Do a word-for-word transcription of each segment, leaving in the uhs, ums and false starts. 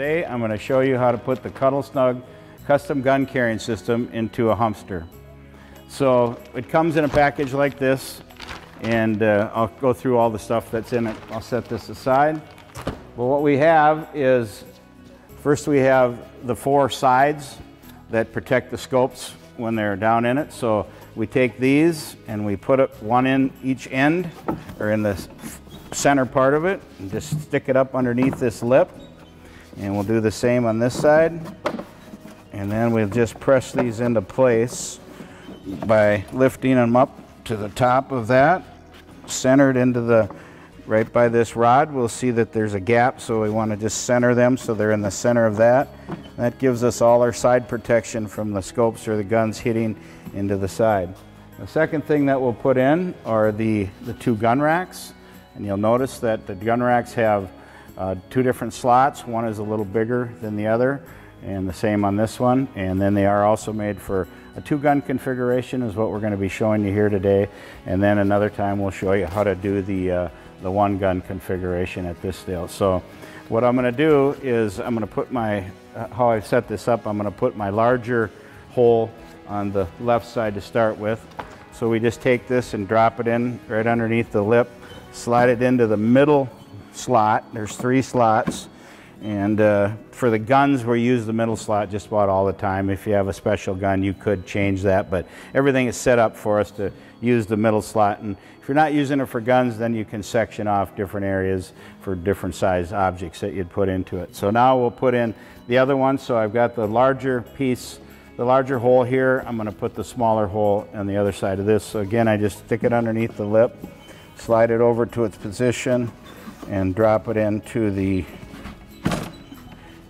Today I'm going to show you how to put the Cuddle Snug Custom Gun Carrying System into a Humpstor. So it comes in a package like this, and uh, I'll go through all the stuff that's in it. I'll set this aside. Well, what we have is, first we have the four sides that protect the scopes when they're down in it. So we take these and we put it one in each end, or in the center part of it, and just stick it up underneath this lip. And we'll do the same on this side. And then we'll just press these into place by lifting them up to the top of that, centered into the, right by this rod. We'll see that there's a gap, so we want to just center them so they're in the center of that. That gives us all our side protection from the scopes or the guns hitting into the side. The second thing that we'll put in are the, the two gun racks. And you'll notice that the gun racks have Uh, two different slots. One is a little bigger than the other, and the same on this one. And then they are also made for a two-gun configuration is what we're going to be showing you here today. And then another time we'll show you how to do the, uh, the one-gun configuration at this deal. So what I'm going to do is I'm going to put my, uh, how I've set this up, I'm going to put my larger hole on the left side to start with. So we just take this and drop it in right underneath the lip, slide it into the middle slot. There's three slots, and uh, for the guns we use the middle slot just about all the time. If you have a special gun you could change that, but everything is set up for us to use the middle slot. And if you're not using it for guns, then you can section off different areas for different size objects that you'd put into it. So now we'll put in the other one. So I've got the larger piece, the larger hole here. I'm going to put the smaller hole on the other side of this. So again, I just stick it underneath the lip, slide it over to its position, and drop it into the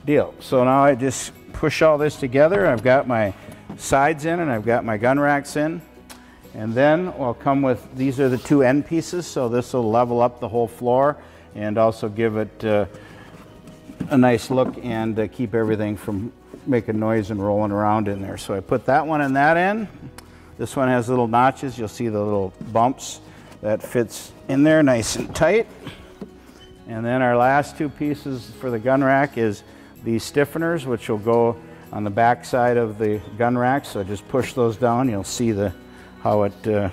deal. So now I just push all this together. I've got my sides in and I've got my gun racks in. And then I'll come with, these are the two end pieces, so this will level up the whole floor and also give it uh, a nice look and uh, keep everything from making noise and rolling around in there. So I put that one in that end. This one has little notches. You'll see the little bumps that fits in there nice and tight. And then our last two pieces for the gun rack is these stiffeners, which will go on the back side of the gun rack. So just push those down. You'll see the how it, uh,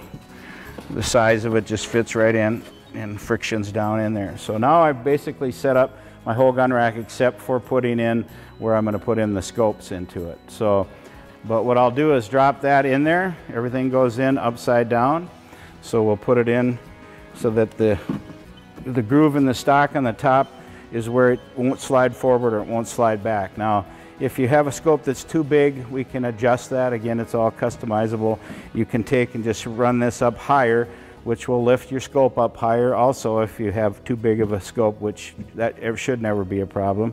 the size of it just fits right in, and friction's down in there. So now I've basically set up my whole gun rack except for putting in where I'm going to put in the scopes into it. So, but what I'll do is drop that in there. Everything goes in upside down. So we'll put it in so that the the groove in the stock on the top is where it won't slide forward or it won't slide back. Now, if you have a scope that's too big, we can adjust that. Again, it's all customizable. You can take and just run this up higher, which will lift your scope up higher also if you have too big of a scope, which that should never be a problem.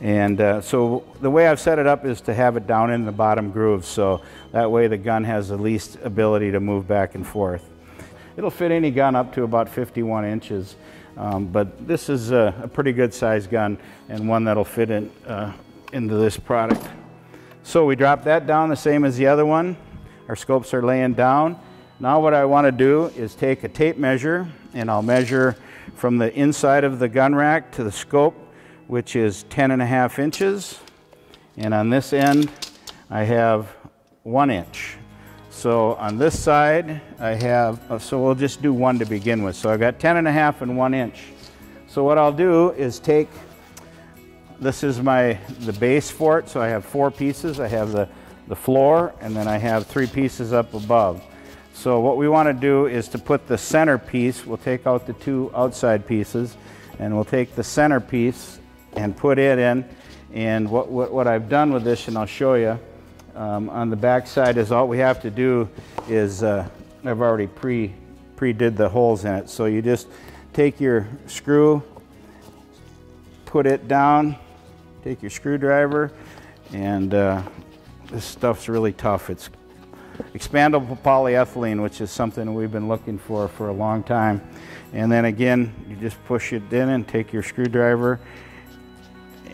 And uh, so the way I've set it up is to have it down in the bottom groove, so that way the gun has the least ability to move back and forth. It'll fit any gun up to about fifty-one inches. Um, but this is a, a pretty good sized gun, and one that'll fit in, uh, into this product. So we drop that down the same as the other one. Our scopes are laying down. Now what I want to do is take a tape measure, and I'll measure from the inside of the gun rack to the scope, which is ten and a half inches. And on this end I have one inch. So on this side I have, so we'll just do one to begin with. So I've got ten and a half and one inch. So what I'll do is take, this is my, the base for it. So I have four pieces. I have the, the floor, and then I have three pieces up above. So what we want to do is to put the center piece, we'll take out the two outside pieces, and we'll take the center piece and put it in. And what, what, what I've done with this, and I'll show you, Um, on the back side is all we have to do is, uh, I've already pre, pre did the holes in it. So you just take your screw, put it down, take your screwdriver, and uh, this stuff's really tough. It's expandable polyethylene, which is something we've been looking for for a long time. And then again, you just push it in and take your screwdriver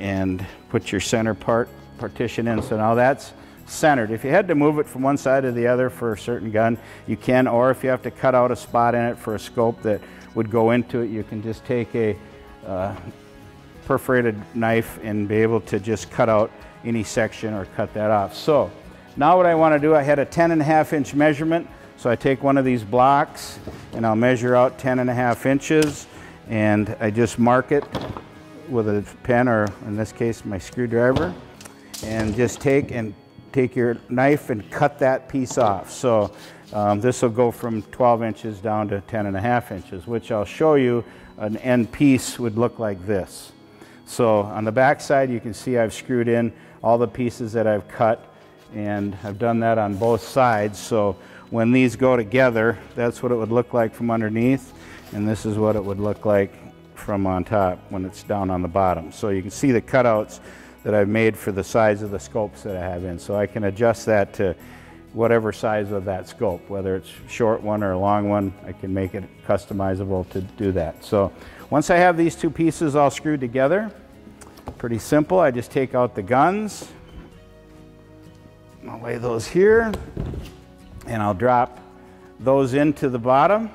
and put your center part partition in. So now that's centered. If you had to move it from one side to the other for a certain gun, you can, or if you have to cut out a spot in it for a scope that would go into it, you can just take a uh, perforated knife and be able to just cut out any section or cut that off. So now what I want to do, I had a ten and a half inch measurement. So I take one of these blocks and I'll measure out ten and a half inches, and I just mark it with a pen, or in this case my screwdriver, and just take and take your knife and cut that piece off. So um, this will go from twelve inches down to ten and a half inches, which I'll show you an end piece would look like this. So on the back side you can see I've screwed in all the pieces that I've cut, and I've done that on both sides. So when these go together, that's what it would look like from underneath, and this is what it would look like from on top when it's down on the bottom. So you can see the cutouts that I've made for the size of the scopes that I have in. So I can adjust that to whatever size of that scope, whether it's a short one or a long one, I can make it customizable to do that. So once I have these two pieces all screwed together, pretty simple, I just take out the guns. I'll lay those here, and I'll drop those into the bottom.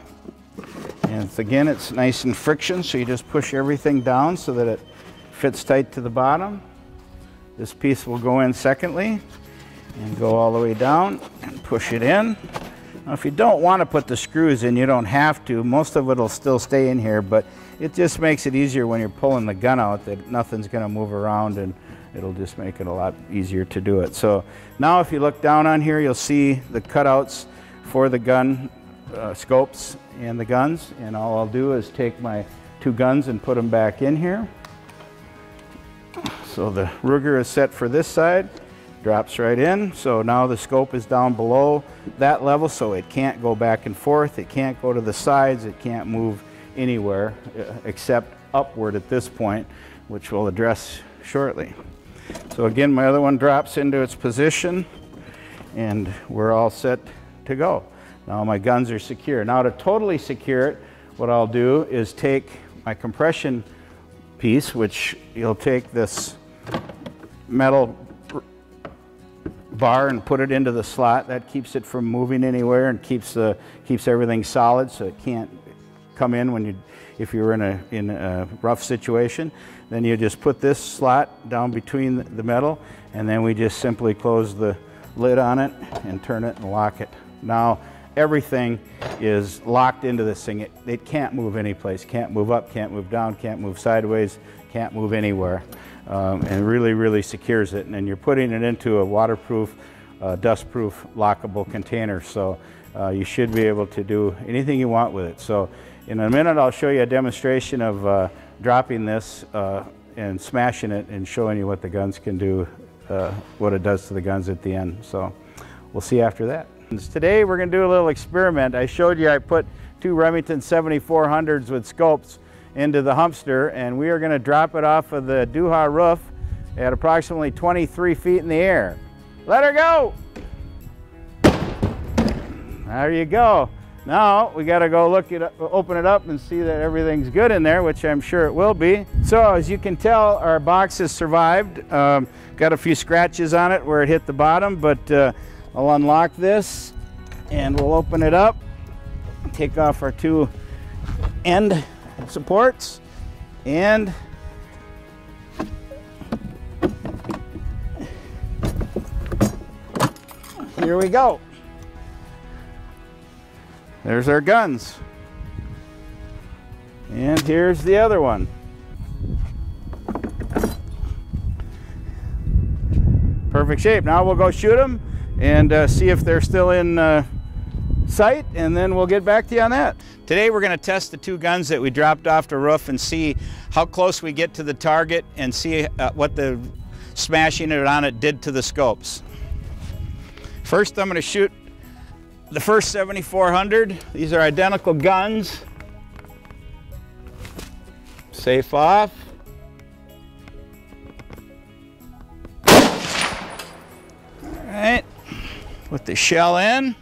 And it's, again, it's nice and friction, so you just push everything down so that it fits tight to the bottom. This piece will go in secondly, and go all the way down and push it in. Now, if you don't want to put the screws in, you don't have to. Most of it will still stay in here, but it just makes it easier when you're pulling the gun out that nothing's going to move around, and it'll just make it a lot easier to do it. So now if you look down on here, you'll see the cutouts for the gun uh, scopes and the guns, and all I'll do is take my two guns and put them back in here. So the Ruger is set for this side, drops right in. So now the scope is down below that level, so it can't go back and forth, it can't go to the sides, it can't move anywhere except upward at this point, which we'll address shortly. So again, my other one drops into its position, and we're all set to go. Now my guns are secure. Now to totally secure it, what I'll do is take my compression piece, which you'll take this metal bar and put it into the slot. That keeps it from moving anywhere and keeps the keeps everything solid, so it can't come in when you if you're in a in a rough situation. Then you just put this slot down between the metal, and then we just simply close the lid on it and turn it and lock it. Now everything is locked into this thing. It, it can't move anyplace, can't move up, can't move down, can't move sideways, can't move anywhere, um, and really, really secures it. And then you're putting it into a waterproof, uh, dustproof, lockable container, so uh, you should be able to do anything you want with it. So in a minute I'll show you a demonstration of uh, dropping this uh, and smashing it and showing you what the guns can do, uh, what it does to the guns at the end. So we'll see after that. Today we're going to do a little experiment. I showed you I put two Remington seventy-four hundreds with scopes into the Humpstor, and we are going to drop it off of the D U H A roof at approximately twenty-three feet in the air. Let her go! There you go. Now we got to go look it up, open it up and see that everything's good in there, which I'm sure it will be. So as you can tell, our box has survived. Um, got a few scratches on it where it hit the bottom, but uh, I'll unlock this and we'll open it up, take off our two end supports, and here we go. There's our guns. And here's the other one. Perfect shape. Now we'll go shoot them and uh, see if they're still in uh, sight, and then we'll get back to you on that. Today we're going to test the two guns that we dropped off the roof and see how close we get to the target and see uh, what the smashing it on it did to the scopes. First I'm going to shoot the first seventy-four hundred. These are identical guns. Safe off. Alright, with the shell in,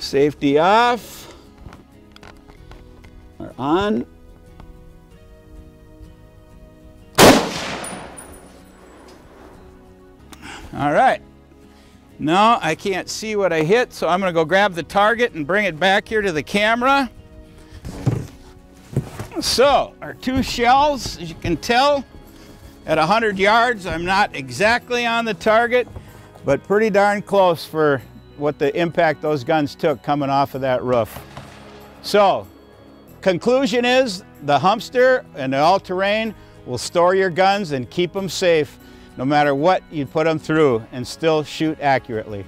safety off, or on. Alright, now I can't see what I hit, so I'm going to go grab the target and bring it back here to the camera. So, our two shells, as you can tell, at one hundred yards, I'm not exactly on the target, but pretty darn close for what the impact those guns took coming off of that roof. So, conclusion is the Humpstor and the all-terrain will store your guns and keep them safe no matter what you put them through and still shoot accurately.